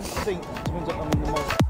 I think depends on the most.